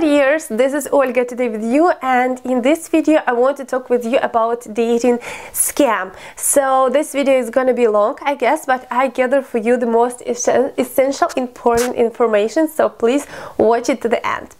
my dears, this is Olga today with you, and in this video I want to talk with you about dating scam. So this video is gonna be long, I guess, but I gather for you the most essential important information, so please watch it to the end.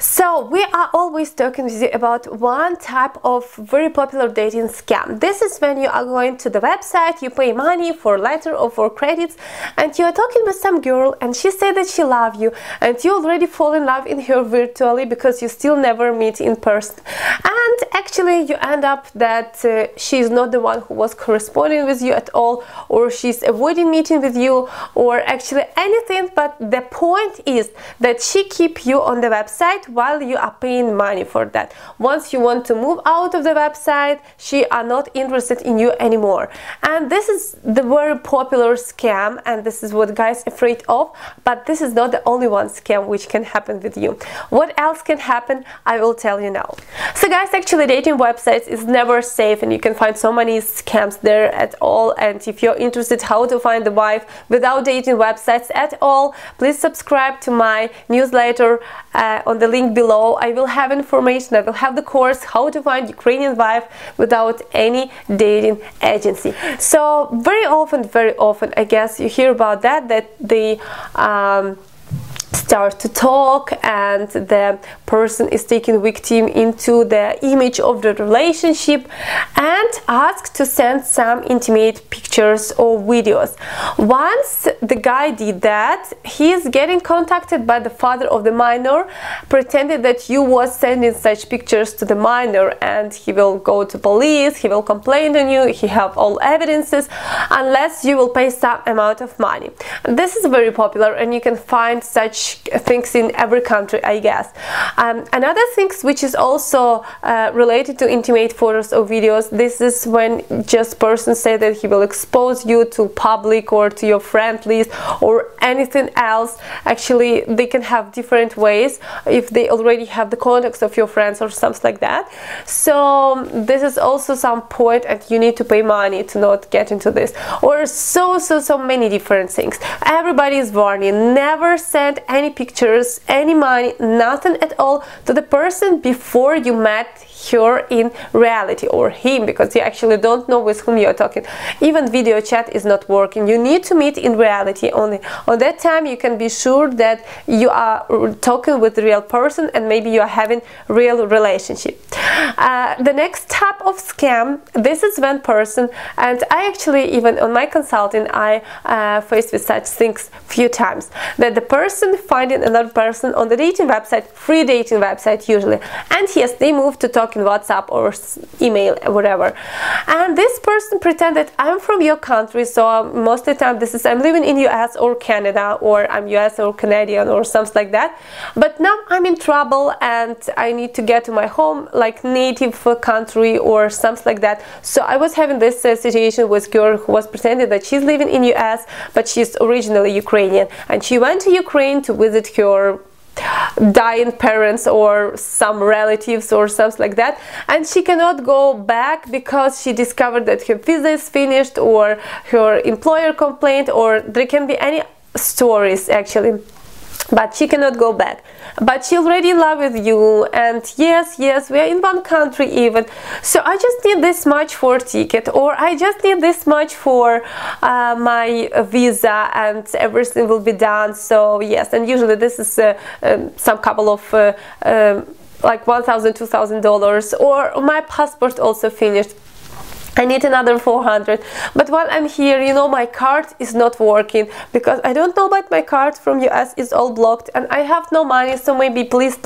So we are always talking with you about one type of very popular dating scam. This is when you are going to the website, you pay money for letter or for credits, and you are talking with some girl and she said that she loves you, and you already fall in love in her virtually because you still never meet in person, and actually you end up that she is not the one who was corresponding with you at all, or she's avoiding meeting with you, or actually anything, but the point is that she keeps you on the website while you are paying money for that. Once you want to move out of the website, she are not interested in you anymore, and this is the very popular scam, and this is what guys are afraid of. But this is not the only one scam which can happen with you. What else can happen, I will tell you now. So guys, actually dating websites is never safe, and you can find so many scams there at all. And if you're interested how to find the wife without dating websites at all, please subscribe to my newsletter on the link below. I will have information, I will have the course how to find Ukrainian wife without any dating agency. So very often I guess you hear about that they start to talk, and the person is taking victim into the image of the relationship and asked to send some intimate pictures or videos. Once the guy did that, he is getting contacted by the father of the minor, pretended that you was sending such pictures to the minor, and he will go to police, he will complain on you, he have all evidences unless you will pay some amount of money. This is very popular, and you can find such things in every country, I guess. Another things which is also related to intimate photos or videos, this is when just person say that he will expose you to public or to your friend list or anything else. Actually they can have different ways if they already have the contacts of your friends or something like that. So this is also some point, and you need to pay money to not get into this, or so many different things. Everybody is warning, never send any pictures, any money, nothing at all to the person before you met her in reality, or him, because you actually don't know with whom you're talking. Even video chat is not working, you need to meet in reality only. On that time you can be sure that you are talking with the real person, and maybe you are having real relationship. The next type of scam, this is one person, and I actually even on my consulting I faced with such things few times, that the person finding another person on the dating website, free dating website usually, and yes, they move to talk in WhatsApp or email or whatever. And this person pretended, I'm from your country, so most of the time this is I'm living in US or Canada, or I'm US or Canadian or something like that, but now I'm in trouble and I need to get to my home, like native country or something like that. So I was having this situation with girl who was pretending that she's living in US, but she's originally Ukrainian, and she went to Ukraine to visit her dying parents or some relatives or something like that, and she cannot go back because she discovered that her visa is finished, or her employer complained, or there can be any stories actually, but she cannot go back. But she already in love with you, and yes, we are in one country even, so I just need this much for ticket, or I just need this much for my visa, and everything will be done. So yes, and usually this is some couple of like $1,000–$2,000, or my passport also finished, I need another $400, but while I'm here, you know, my card is not working because I don't know, but my card from US is all blocked and I have no money, so maybe please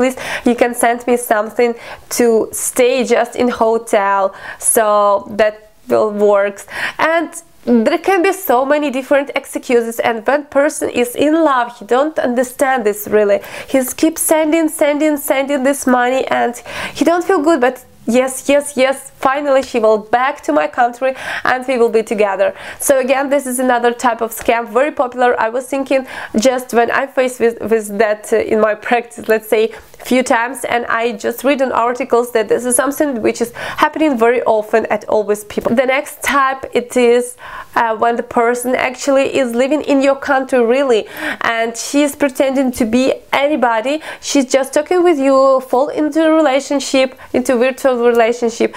you can send me something to stay just in hotel, so that will work. And there can be so many different excuses, and when person is in love, he don't understand this really. He keeps sending this money, and he don't feel good, but yes, finally she will back to my country and we will be together. So again, this is another type of scam, very popular. I was thinking just when I faced with that in my practice, let's say few times, and I just read on articles that this is something which is happening very often at all with people. The next type, it is when the person actually is living in your country really, and she is pretending to be anybody. She's just talking with you, fall into a relationship, into virtual relationship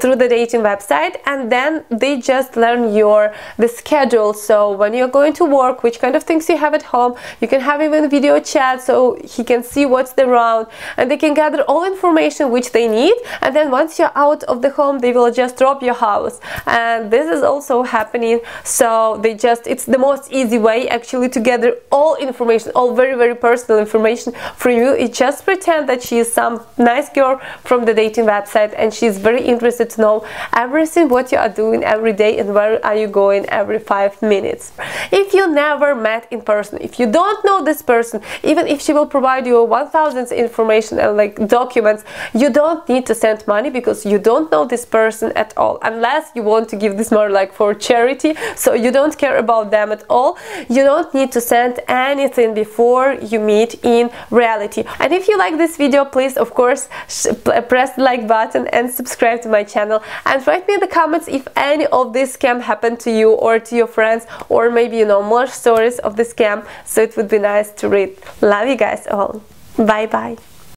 through the dating website, and then they just learn the schedule. So when you're going to work, which kind of things you have at home, you can have even video chat so he can see what's the round, and they can gather all information which they need, and then once you're out of the home they will just drop your house. And this is also happening, so they just, it's the most easy way actually to gather all information, all very, very personal information for you. It's just pretend that she is some nice girl from the dating website and she's very interested to know everything what you are doing every day and where are you going every 5 minutes. If you never met in person, if you don't know this person, even if she will provide you 1,000 information and like documents, you don't need to send money because you don't know this person at all, unless you want to give this more like for charity, so you don't care about them at all. You don't need to send anything before you meet in reality. And if you like this video, please of course press the like button and subscribe to my channel, and write me in the comments if any of this scam happened to you or to your friends, or maybe you know more stories of the scam, so it would be nice to read. Love you guys all. Bye bye.